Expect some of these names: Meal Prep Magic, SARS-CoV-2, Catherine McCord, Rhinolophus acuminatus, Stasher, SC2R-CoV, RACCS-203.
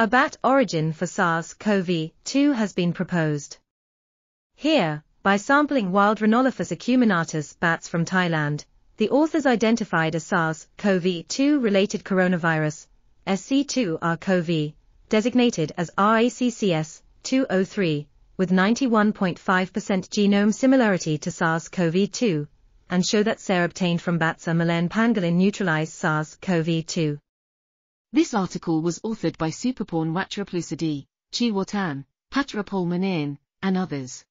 A bat origin for SARS-CoV-2 has been proposed. Here, by sampling wild Rhinolophus acuminatus bats from Thailand, the authors identified a SARS-CoV-2-related coronavirus, SC2R-CoV, designated as RACCS-203, with 91.5% genome similarity to SARS-CoV-2, and show that sera obtained from bats and Malene pangolin neutralize SARS-CoV-2. This article was authored by Superporn Watraplusadee, Chiwatan, Patrapol Manane, and others.